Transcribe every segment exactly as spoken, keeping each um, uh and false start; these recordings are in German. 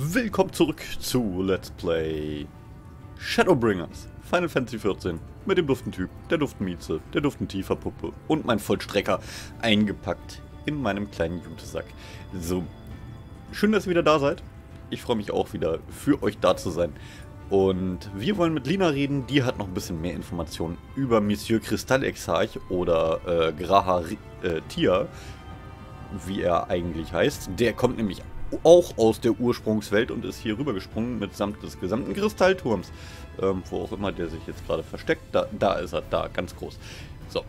Willkommen zurück zu Let's Play Shadowbringers, Final Fantasy vierzehn, mit dem Duftentyp, der Duftenmieze, der Duftentieferpuppe und mein Vollstrecker eingepackt in meinem kleinen Jutesack. So, schön, dass ihr wieder da seid. Ich freue mich auch wieder, für euch da zu sein. Und wir wollen mit Lina reden, die hat noch ein bisschen mehr Informationen über Monsieur Kristallexarch oder äh, G'raha äh, Tia, wie er eigentlich heißt. Der kommt nämlich auch aus der Ursprungswelt und ist hier rübergesprungen mitsamt des gesamten Kristallturms. Ähm, wo auch immer der sich jetzt gerade versteckt. Da, da ist er, da, ganz groß. So.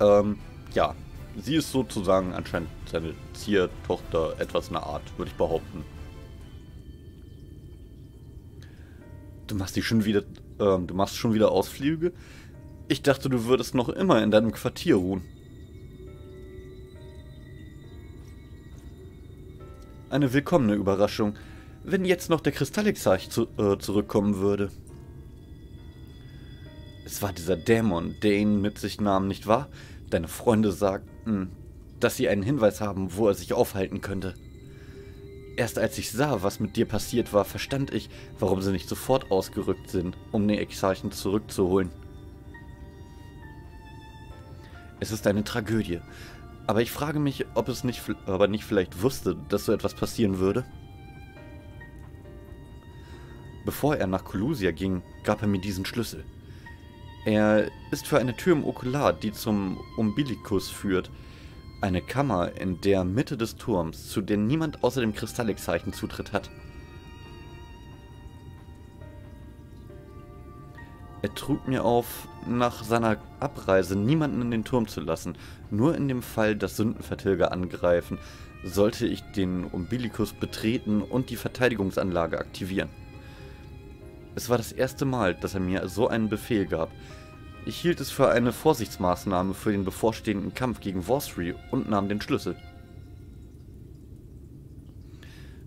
Ähm, ja. Sie ist sozusagen anscheinend seine Ziertochter, etwas in der Art, würde ich behaupten. Du machst die schon wieder, ähm, du machst schon wieder Ausflüge? Ich dachte, du würdest noch immer in deinem Quartier ruhen. Eine willkommene Überraschung, wenn jetzt noch der Kristallexarch zu, äh, zurückkommen würde. Es war dieser Dämon, der ihn mit sich nahm, nicht wahr? Deine Freunde sagten, dass sie einen Hinweis haben, wo er sich aufhalten könnte. Erst als ich sah, was mit dir passiert war, verstand ich, warum sie nicht sofort ausgerückt sind, um den Exarchen zurückzuholen. Es ist eine Tragödie. Aber ich frage mich, ob es nicht, aber nicht vielleicht wusste, dass so etwas passieren würde. Bevor er nach Colusia ging, gab er mir diesen Schlüssel. Er ist für eine Tür im Okular, die zum Umbilikus führt. Eine Kammer in der Mitte des Turms, zu der niemand außer dem Kristallexarchen Zutritt hat. Er trug mir auf, nach seiner Abreise niemanden in den Turm zu lassen. Nur in dem Fall, dass Sündenvertilger angreifen, sollte ich den Umbilikus betreten und die Verteidigungsanlage aktivieren. Es war das erste Mal, dass er mir so einen Befehl gab. Ich hielt es für eine Vorsichtsmaßnahme für den bevorstehenden Kampf gegen Vorsri und nahm den Schlüssel.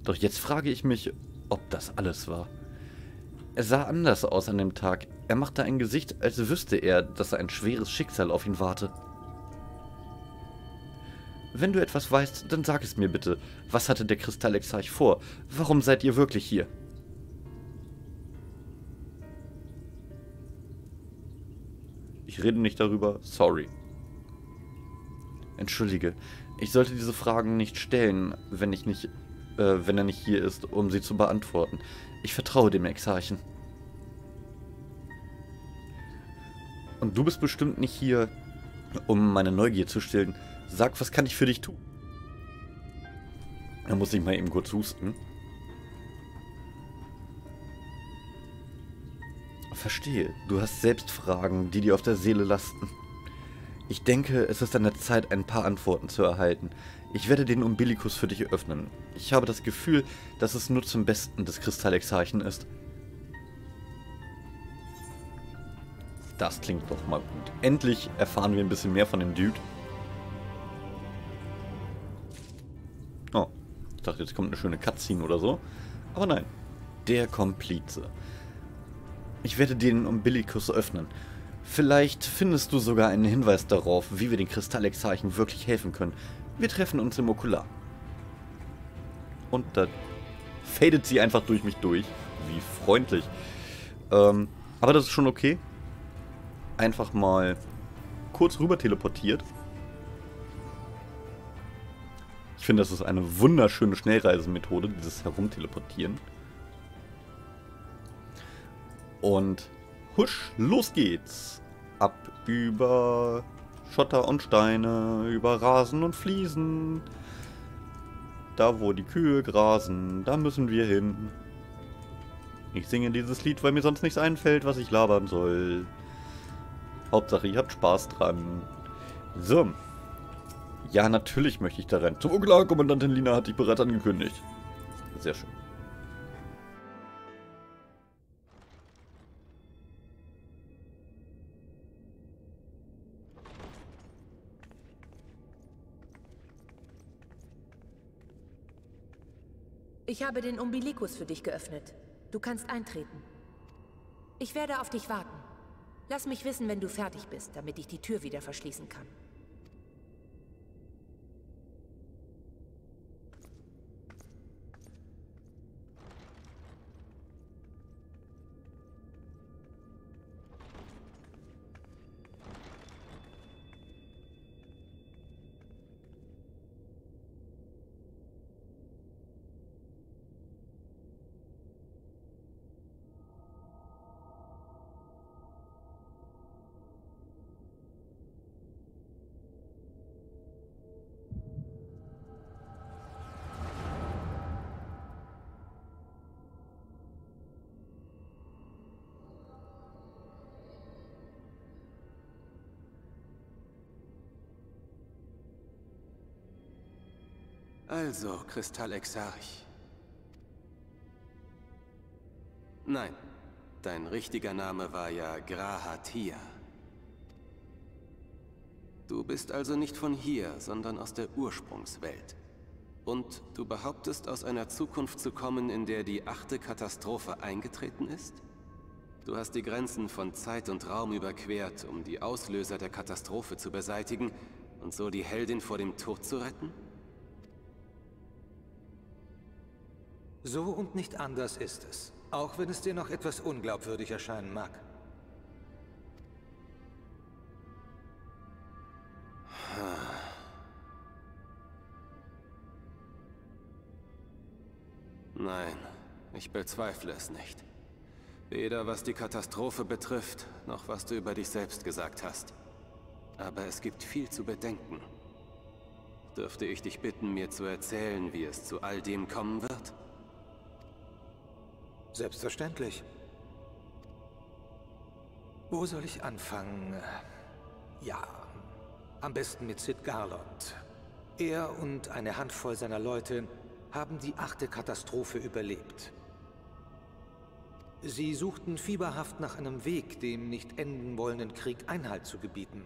Doch jetzt frage ich mich, ob das alles war. Er sah anders aus an dem Tag. Er machte ein Gesicht, als wüsste er, dass ein schweres Schicksal auf ihn warte. Wenn du etwas weißt, dann sag es mir bitte. Was hatte der Kristallexarch vor? Warum seid ihr wirklich hier? Ich rede nicht darüber, sorry. Entschuldige, ich sollte diese Fragen nicht stellen, wenn ich nicht... wenn er nicht hier ist, um sie zu beantworten. Ich vertraue dem Exarchen. Und du bist bestimmt nicht hier, um meine Neugier zu stillen. Sag, was kann ich für dich tun? Da muss ich mal eben kurz husten. Verstehe, du hast selbst Fragen, die dir auf der Seele lasten. Ich denke, es ist an der Zeit, ein paar Antworten zu erhalten. Ich werde den Umbilikus für dich öffnen. Ich habe das Gefühl, dass es nur zum Besten des Kristallexarchen ist. Das klingt doch mal gut. Endlich erfahren wir ein bisschen mehr von dem Dude. Oh, ich dachte, jetzt kommt eine schöne Cutscene oder so. Aber nein, der Komplize. Ich werde den Umbilikus öffnen. Vielleicht findest du sogar einen Hinweis darauf, wie wir den Kristallexarchen wirklich helfen können. Wir treffen uns im Okular. Und da fadet sie einfach durch mich durch. Wie freundlich. Ähm, aber das ist schon okay. Einfach mal kurz rüber teleportiert. Ich finde, das ist eine wunderschöne Schnellreisemethode, dieses Herumteleportieren. Und... Husch, los geht's! Ab über Schotter und Steine, über Rasen und Fliesen. Da, wo die Kühe grasen, da müssen wir hin. Ich singe dieses Lied, weil mir sonst nichts einfällt, was ich labern soll. Hauptsache, ihr habt Spaß dran. So. Ja, natürlich möchte ich da rein. Zum Okulus, Kommandantin Lina hat dich bereits angekündigt. Sehr schön. Ich habe den Umbilikus für dich geöffnet. Du kannst eintreten. Ich werde auf dich warten. Lass mich wissen, wenn du fertig bist, damit ich die Tür wieder verschließen kann. Also, Kristallexarch. Nein, dein richtiger Name war ja G'raha Tia. Du bist also nicht von hier, sondern aus der Ursprungswelt. Und du behauptest, aus einer Zukunft zu kommen, in der die achte Katastrophe eingetreten ist? Du hast die Grenzen von Zeit und Raum überquert, um die Auslöser der Katastrophe zu beseitigen und so die Heldin vor dem Tod zu retten? So und nicht anders ist es, auch wenn es dir noch etwas unglaubwürdig erscheinen mag. Nein, ich bezweifle es nicht. Weder was die Katastrophe betrifft, noch was du über dich selbst gesagt hast. Aber es gibt viel zu bedenken. Dürfte ich dich bitten, mir zu erzählen, wie es zu all dem kommen wird? Selbstverständlich. Wo soll ich anfangen? Ja, am besten mit Cid Garlond. Er und eine Handvoll seiner Leute haben die achte Katastrophe überlebt. Sie suchten fieberhaft nach einem Weg, dem nicht enden wollenden Krieg Einhalt zu gebieten.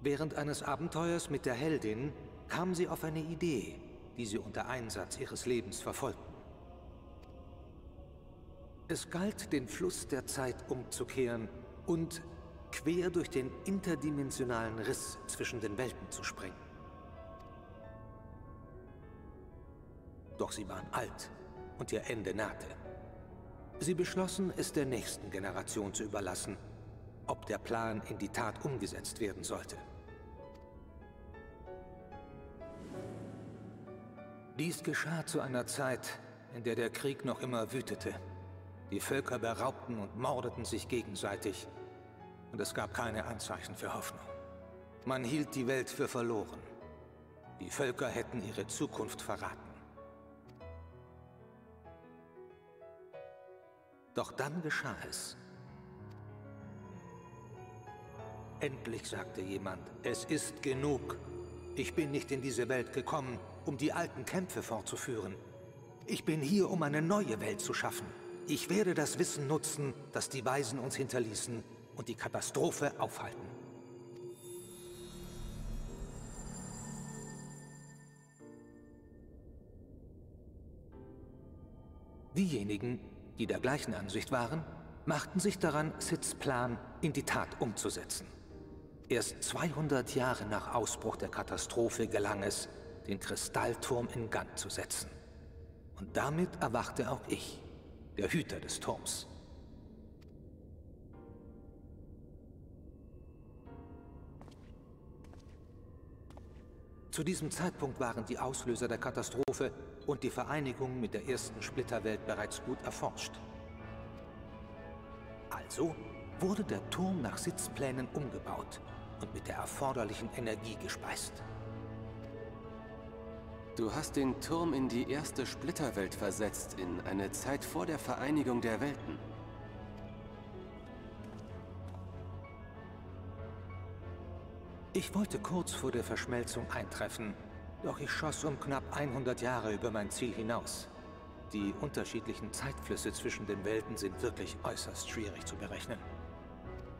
Während eines Abenteuers mit der Heldin kamen sie auf eine Idee, die sie unter Einsatz ihres Lebens verfolgten. Es galt, den Fluss der Zeit umzukehren und quer durch den interdimensionalen Riss zwischen den Welten zu springen. Doch sie waren alt und ihr Ende nahte. Sie beschlossen, es der nächsten Generation zu überlassen, ob der Plan in die Tat umgesetzt werden sollte. Dies geschah zu einer Zeit, in der der Krieg noch immer wütete. Die Völker beraubten und mordeten sich gegenseitig, und es gab keine Anzeichen für Hoffnung. Man hielt die Welt für verloren. Die Völker hätten ihre Zukunft verraten. Doch dann geschah es. Endlich sagte jemand, es ist genug. Ich bin nicht in diese Welt gekommen, um die alten Kämpfe fortzuführen. Ich bin hier, um eine neue Welt zu schaffen. Ich werde das Wissen nutzen, das die Weisen uns hinterließen, und die Katastrophe aufhalten. Diejenigen, die der gleichen Ansicht waren, machten sich daran, Cids Plan in die Tat umzusetzen. Erst zweihundert Jahre nach Ausbruch der Katastrophe gelang es, den Kristallturm in Gang zu setzen. Und damit erwachte auch ich, der Hüter des Turms. Zu diesem Zeitpunkt waren die Auslöser der Katastrophe und die Vereinigung mit der ersten Splitterwelt bereits gut erforscht. Also wurde der Turm nach Sitzplänen umgebaut und mit der erforderlichen Energie gespeist. Du hast den Turm in die erste Splitterwelt versetzt, in eine Zeit vor der Vereinigung der Welten. Ich wollte kurz vor der Verschmelzung eintreffen, doch ich schoss um knapp hundert Jahre über mein Ziel hinaus. Die unterschiedlichen Zeitflüsse zwischen den Welten sind wirklich äußerst schwierig zu berechnen.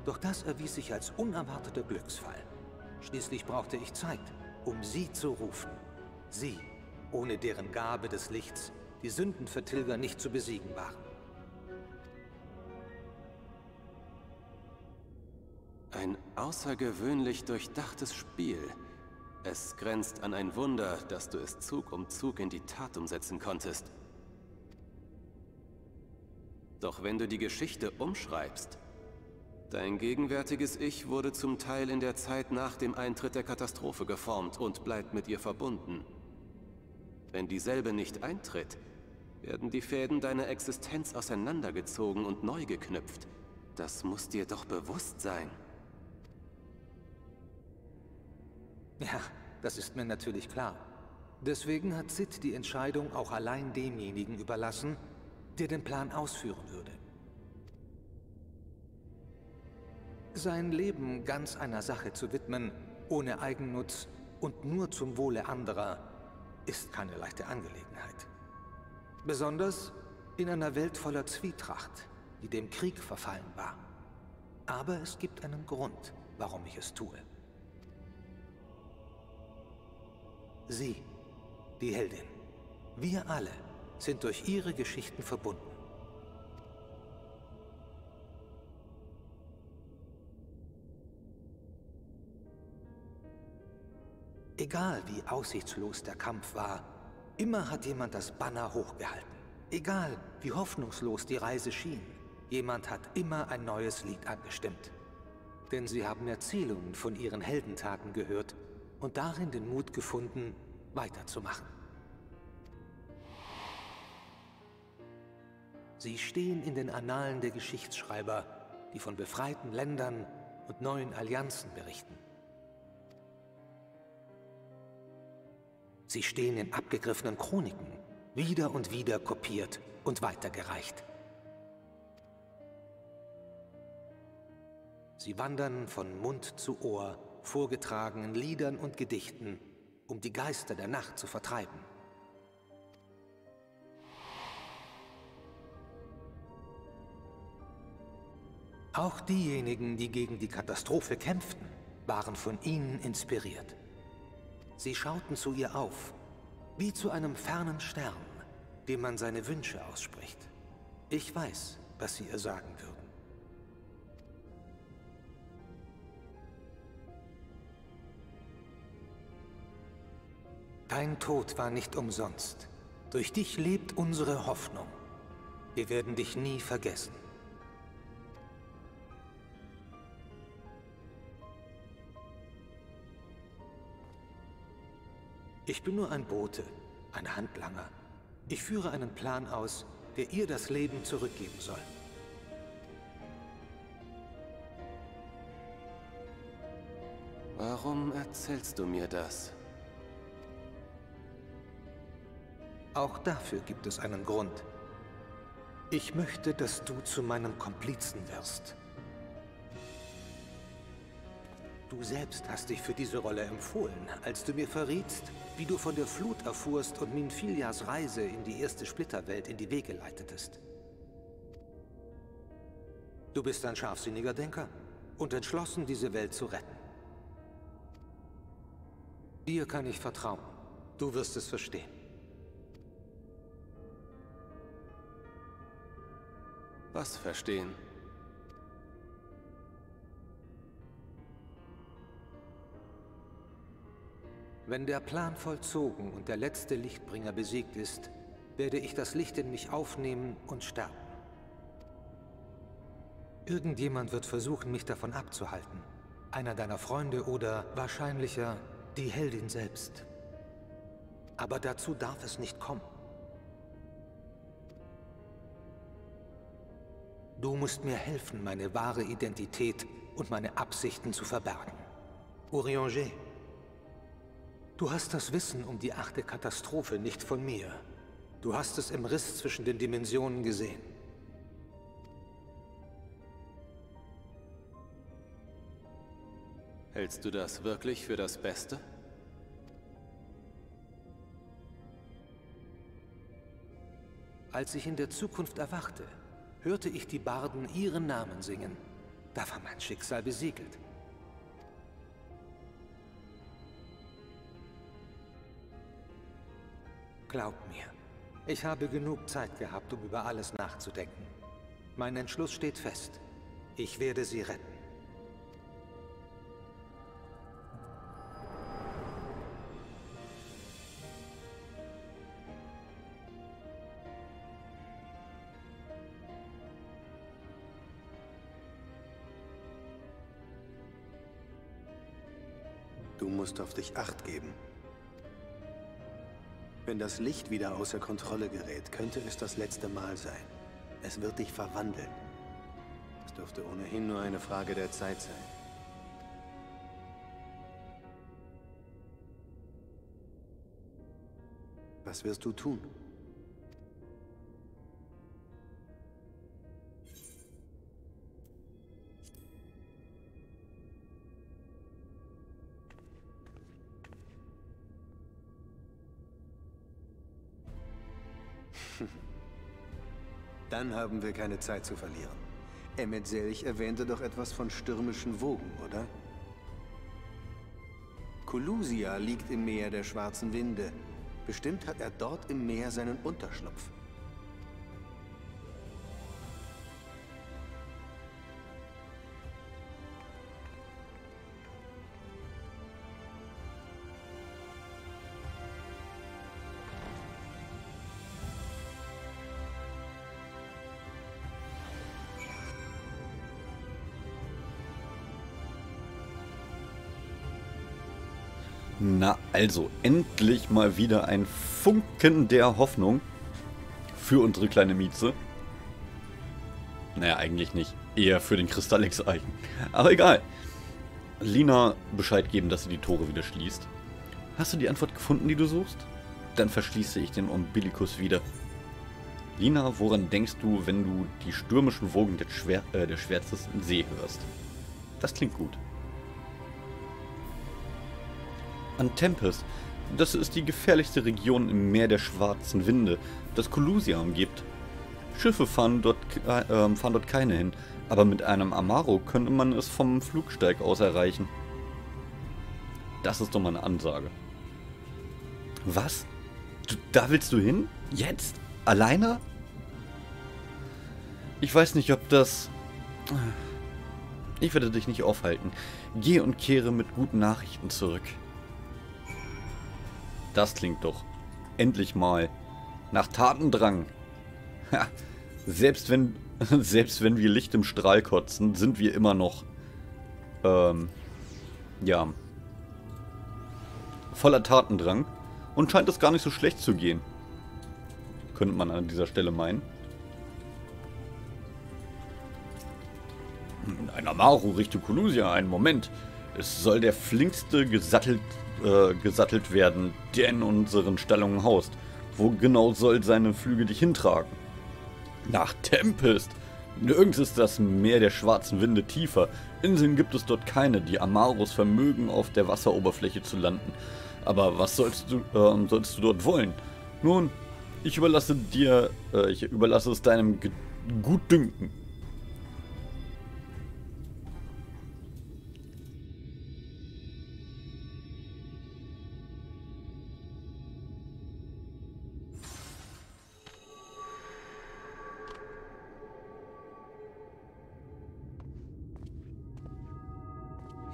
Doch das erwies sich als unerwarteter Glücksfall. Schließlich brauchte ich Zeit, um sie zu rufen. Sie, ohne deren Gabe des Lichts die Sündenvertilger nicht zu besiegen waren. Ein außergewöhnlich durchdachtes Spiel. Es grenzt an ein Wunder, dass du es Zug um Zug in die Tat umsetzen konntest. Doch wenn du die Geschichte umschreibst, dein gegenwärtiges Ich wurde zum Teil in der Zeit nach dem Eintritt der Katastrophe geformt und bleibt mit ihr verbunden. Wenn dieselbe nicht eintritt, werden die Fäden deiner Existenz auseinandergezogen und neu geknüpft. Das muss dir doch bewusst sein. Ja, das ist mir natürlich klar. Deswegen hat Cid die Entscheidung auch allein demjenigen überlassen, der den Plan ausführen würde. Sein Leben ganz einer Sache zu widmen, ohne Eigennutz und nur zum Wohle anderer, ist keine leichte Angelegenheit. Besonders in einer Welt voller Zwietracht, die dem Krieg verfallen war. Aber es gibt einen Grund, warum ich es tue. Sie, die Heldin, wir alle sind durch ihre Geschichten verbunden. Egal wie aussichtslos der Kampf war, immer hat jemand das Banner hochgehalten. Egal wie hoffnungslos die Reise schien, jemand hat immer ein neues Lied angestimmt. Denn sie haben Erzählungen von ihren Heldentaten gehört und darin den Mut gefunden, weiterzumachen. Sie stehen in den Annalen der Geschichtsschreiber, die von befreiten Ländern und neuen Allianzen berichten. Sie stehen in abgegriffenen Chroniken, wieder und wieder kopiert und weitergereicht. Sie wandern von Mund zu Ohr, vorgetragen in Liedern und Gedichten, um die Geister der Nacht zu vertreiben. Auch diejenigen, die gegen die Katastrophe kämpften, waren von ihnen inspiriert. Sie schauten zu ihr auf, wie zu einem fernen Stern, dem man seine Wünsche ausspricht. Ich weiß, was sie ihr sagen würden. Dein Tod war nicht umsonst. Durch dich lebt unsere Hoffnung. Wir werden dich nie vergessen. Ich bin nur ein Bote, ein Handlanger. Ich führe einen Plan aus, der ihr das Leben zurückgeben soll. Warum erzählst du mir das? Auch dafür gibt es einen Grund. Ich möchte, dass du zu meinem Komplizen wirst. Du selbst hast dich für diese Rolle empfohlen, als du mir verrietst, wie du von der Flut erfuhrst und Minfillias Reise in die erste Splitterwelt in die Wege leitetest. Du bist ein scharfsinniger Denker und entschlossen, diese Welt zu retten. Dir kann ich vertrauen. Du wirst es verstehen. Was verstehen? Wenn der Plan vollzogen und der letzte Lichtbringer besiegt ist, werde ich das Licht in mich aufnehmen und sterben. Irgendjemand wird versuchen, mich davon abzuhalten. Einer deiner Freunde oder, wahrscheinlicher, die Heldin selbst. Aber dazu darf es nicht kommen. Du musst mir helfen, meine wahre Identität und meine Absichten zu verbergen. Urianger. Du hast das Wissen um die achte Katastrophe nicht von mir. Du hast es im Riss zwischen den Dimensionen gesehen. Hältst du das wirklich für das Beste? Als ich in der Zukunft erwachte, hörte ich die Barden ihren Namen singen. Da war mein Schicksal besiegelt. Glaub mir, ich habe genug Zeit gehabt, um über alles nachzudenken. Mein Entschluss steht fest. Ich werde sie retten. Du musst auf dich Acht geben. Wenn das Licht wieder außer Kontrolle gerät, könnte es das letzte Mal sein. Es wird dich verwandeln. Es dürfte ohnehin nur eine Frage der Zeit sein. Was wirst du tun? Dann haben wir keine Zeit zu verlieren. Emet Selch erwähnte doch etwas von stürmischen Wogen, oder? Colusia liegt im Meer der Schwarzen Winde. Bestimmt hat er dort im Meer seinen Unterschlupf. Na also, endlich mal wieder ein Funken der Hoffnung für unsere kleine Mieze. Naja, eigentlich nicht. Eher für den Kristallexarch. Aber egal. Lina Bescheid geben, dass sie die Tore wieder schließt. Hast du die Antwort gefunden, die du suchst? Dann verschließe ich den Umbilikus wieder. Lina, woran denkst du, wenn du die stürmischen Wogen des Schwer äh, der schwärzesten See hörst? Das klingt gut. An Tempest. Das ist die gefährlichste Region im Meer der Schwarzen Winde, das Colusia umgibt. Schiffe fahren dort, äh, fahren dort keine hin, aber mit einem Amaro könnte man es vom Flugsteig aus erreichen. Das ist doch mal eine Ansage. Was? Du, da willst du hin? Jetzt? Alleine? Ich weiß nicht, ob das... Ich werde dich nicht aufhalten. Geh und kehre mit guten Nachrichten zurück. Das klingt doch endlich mal nach Tatendrang. Ha, selbst wenn, selbst wenn wir Licht im Strahl kotzen, sind wir immer noch ähm, ja, voller Tatendrang. Und scheint es gar nicht so schlecht zu gehen. Könnte man an dieser Stelle meinen. Ein Amaro richtet Colusia einen Moment. Es soll der flinkste gesattelt Äh, gesattelt werden, der in unseren Stallungen haust. Wo genau soll seine Flüge dich hintragen? Nach Tempest! Nirgends ist das Meer der Schwarzen Winde tiefer. Inseln gibt es dort keine, die Amaros vermögen, auf der Wasseroberfläche zu landen. Aber was sollst du, äh, sollst du dort wollen? Nun, ich überlasse dir, äh, ich überlasse es deinem Ge- Gutdünken.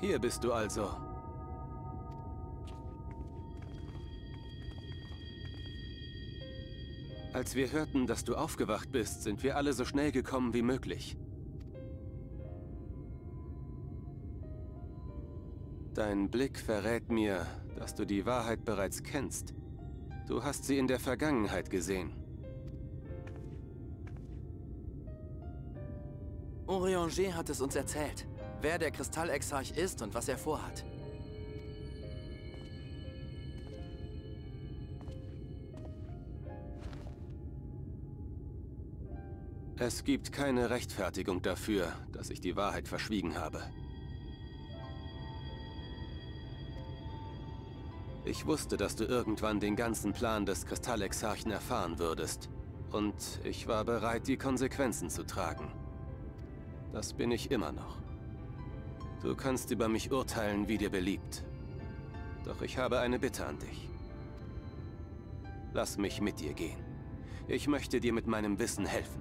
Hier bist du also. Als wir hörten, dass du aufgewacht bist, sind wir alle so schnell gekommen wie möglich. Dein Blick verrät mir, dass du die Wahrheit bereits kennst. Du hast sie in der Vergangenheit gesehen. Urianger hat es uns erzählt. Wer der Kristallexarch ist und was er vorhat. Es gibt keine Rechtfertigung dafür, dass ich die Wahrheit verschwiegen habe. Ich wusste, dass du irgendwann den ganzen Plan des Kristallexarchen erfahren würdest. Und ich war bereit, die Konsequenzen zu tragen. Das bin ich immer noch. Du kannst über mich urteilen, wie dir beliebt. Doch ich habe eine Bitte an dich. Lass mich mit dir gehen. Ich möchte dir mit meinem Wissen helfen.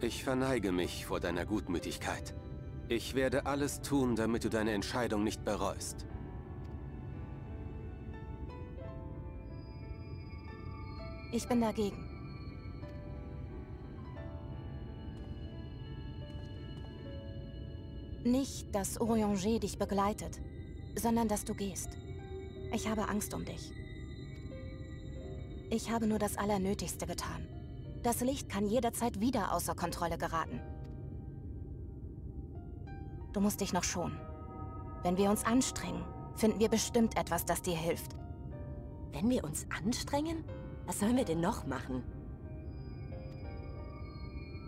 Ich verneige mich vor deiner Gutmütigkeit. Ich werde alles tun, damit du deine Entscheidung nicht bereust. Ich bin dagegen. Nicht, dass Urianger dich begleitet, sondern dass du gehst. Ich habe Angst um dich. Ich habe nur das Allernötigste getan. Das Licht kann jederzeit wieder außer Kontrolle geraten. Du musst dich noch schonen. Wenn wir uns anstrengen, finden wir bestimmt etwas, das dir hilft. Wenn wir uns anstrengen? Was sollen wir denn noch machen?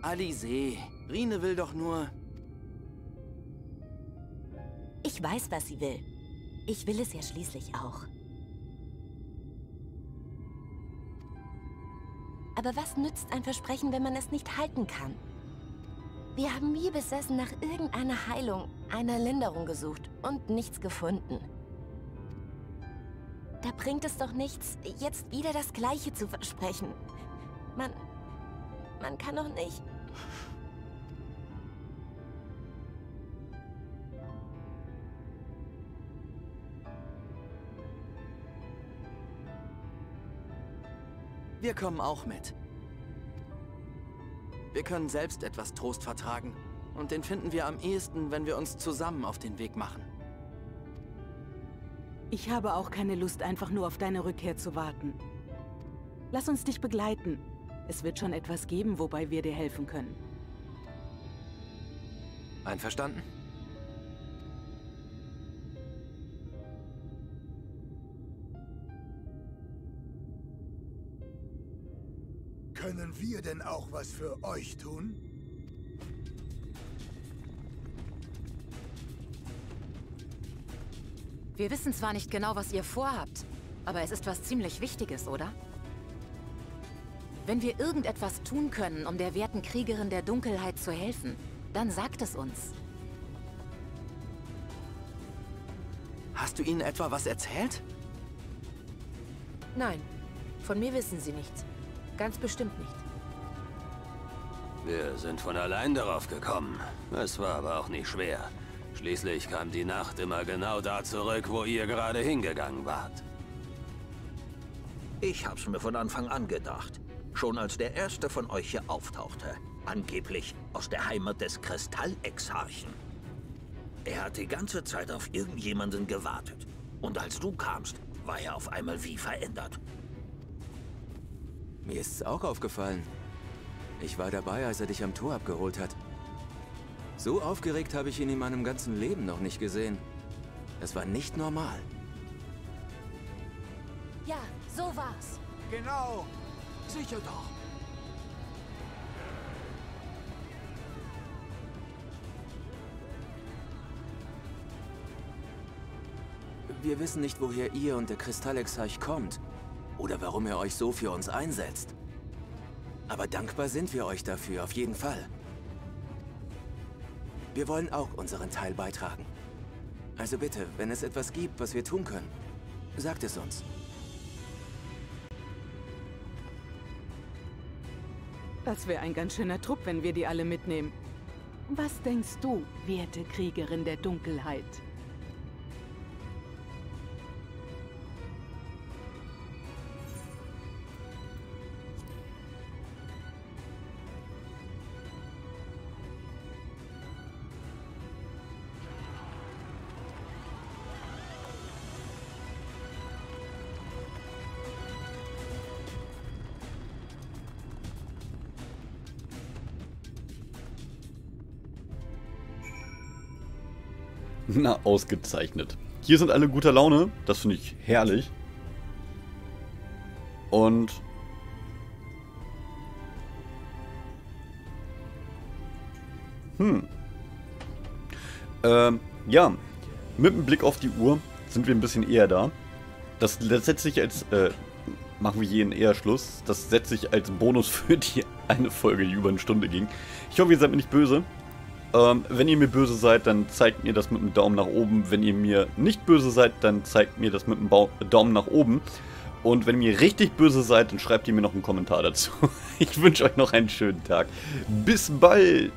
Alisaie, Ryne will doch nur... Ich weiß, was sie will. Ich will es ja schließlich auch. Aber was nützt ein Versprechen, wenn man es nicht halten kann? Wir haben wie besessen nach irgendeiner Heilung, einer Linderung gesucht und nichts gefunden. Da bringt es doch nichts, jetzt wieder das Gleiche zu versprechen. Man... man kann doch nicht... Wir kommen auch mit. Wir können selbst etwas Trost vertragen und den finden wir am ehesten, wenn wir uns zusammen auf den Weg machen. Ich habe auch keine Lust, einfach nur auf deine Rückkehr zu warten. Lass uns dich begleiten. Es wird schon etwas geben, wobei wir dir helfen können. Einverstanden? Können wir denn auch was für euch tun? Wir wissen zwar nicht genau, was ihr vorhabt, aber es ist was ziemlich Wichtiges, oder? Wenn wir irgendetwas tun können, um der werten Kriegerin der Dunkelheit zu helfen, dann sagt es uns. Hast du ihnen etwa was erzählt? Nein, von mir wissen sie nichts. Ganz bestimmt nicht. Wir sind von allein darauf gekommen. Es war aber auch nicht schwer. Schließlich kam die Nacht immer genau da zurück, wo ihr gerade hingegangen wart. Ich hab's mir von Anfang an gedacht. Schon als der erste von euch hier auftauchte. Angeblich aus der Heimat des Kristallexarchen. Er hat die ganze Zeit auf irgendjemanden gewartet. Und als du kamst, war er auf einmal wie verändert. Mir ist's auch aufgefallen. Ich war dabei, als er dich am Tor abgeholt hat. So aufgeregt habe ich ihn in meinem ganzen Leben noch nicht gesehen. Das war nicht normal. Ja, so war's. Genau. Sicher doch. Wir wissen nicht, woher ihr und der Kristallexarch kommt. Oder warum ihr euch so für uns einsetzt. Aber dankbar sind wir euch dafür, auf jeden Fall. Wir wollen auch unseren Teil beitragen. Also bitte, wenn es etwas gibt, was wir tun können, sagt es uns. Das wäre ein ganz schöner Trupp, wenn wir die alle mitnehmen. Was denkst du, werte Kriegerin der Dunkelheit? Na, ausgezeichnet. Hier sind alle guter Laune. Das finde ich herrlich. Und... Hm. Ähm, ja. Mit dem Blick auf die Uhr sind wir ein bisschen eher da. Das, das setze ich als... Äh, machen wir jeden eher Schluss. Das setze ich als Bonus für die eine Folge, die über eine Stunde ging. Ich hoffe, ihr seid mir nicht böse. Ähm, wenn ihr mir böse seid, dann zeigt mir das mit einem Daumen nach oben. Wenn ihr mir nicht böse seid, dann zeigt mir das mit einem ba Daumen nach oben. Und wenn ihr richtig böse seid, dann schreibt ihr mir noch einen Kommentar dazu. Ich wünsche euch noch einen schönen Tag. Bis bald!